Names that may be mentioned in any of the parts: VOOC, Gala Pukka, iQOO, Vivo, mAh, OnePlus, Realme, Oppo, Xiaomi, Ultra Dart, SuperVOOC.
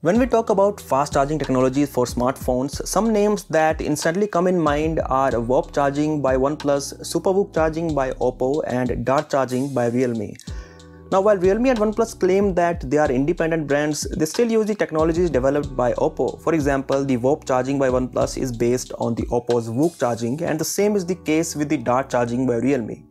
When we talk about fast charging technologies for smartphones, some names that instantly come in mind are VOOC charging by OnePlus, SuperVOOC charging by Oppo, and Dart charging by Realme. Now, while Realme and OnePlus claim that they are independent brands, they still use the technologies developed by Oppo. For example, the VOOC charging by OnePlus is based on the Oppo's VOOC charging, and the same is the case with the Dart charging by Realme.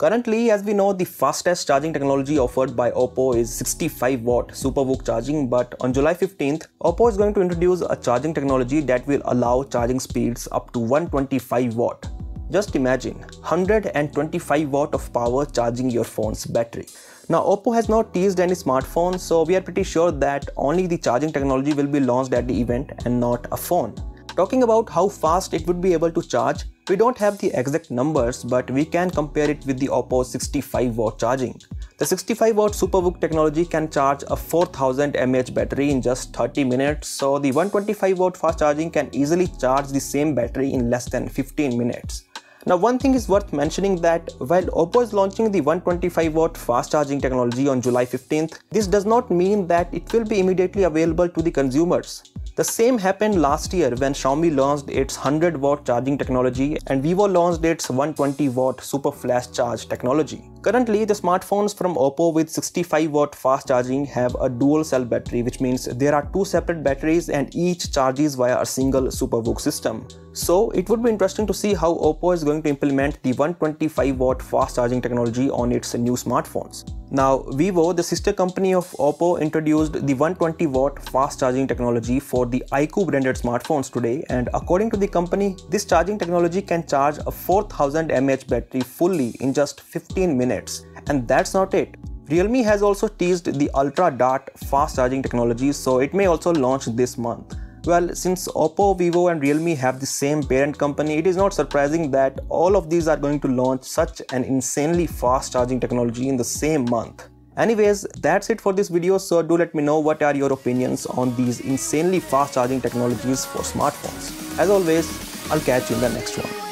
Currently, as we know, the fastest charging technology offered by Oppo is 65-watt SuperVOOC charging, but on July 15th, Oppo is going to introduce a charging technology that will allow charging speeds up to 125-watt. Just imagine, 125 watt of power charging your phone's battery. Now, Oppo has not teased any smartphone, so we are pretty sure that only the charging technology will be launched at the event and not a phone. Talking about how fast it would be able to charge, we don't have the exact numbers, but we can compare it with the Oppo 65 watt charging. The 65 watt SuperVOOC technology can charge a 4000 mAh battery in just 30 minutes, so the 125 watt fast charging can easily charge the same battery in less than 15 minutes. Now, one thing is worth mentioning that while Oppo is launching the 125 watt fast charging technology on July 15th, this does not mean that it will be immediately available to the consumers. The same happened last year when Xiaomi launched its 100 watt charging technology and Vivo launched its 120 watt super flash charge technology. Currently, the smartphones from Oppo with 65 watt fast charging have a dual cell battery, which means there are two separate batteries and each charges via a single SuperVOOC system. So it would be interesting to see how Oppo is going to implement the 125 watt fast charging technology on its new smartphones. Now, Vivo, the sister company of Oppo, introduced the 120 watt fast charging technology for the iQOO branded smartphones today, and according to the company, this charging technology can charge a 4000 mAh battery fully in just 15 minutes. And that's not it. Realme has also teased the Ultra Dart fast charging technology, so it may also launch this month. Well, since Oppo, Vivo and Realme have the same parent company, it is not surprising that all of these are going to launch such an insanely fast charging technology in the same month. Anyways, that's it for this video, so do let me know what are your opinions on these insanely fast charging technologies for smartphones. As always, I'll catch you in the next one.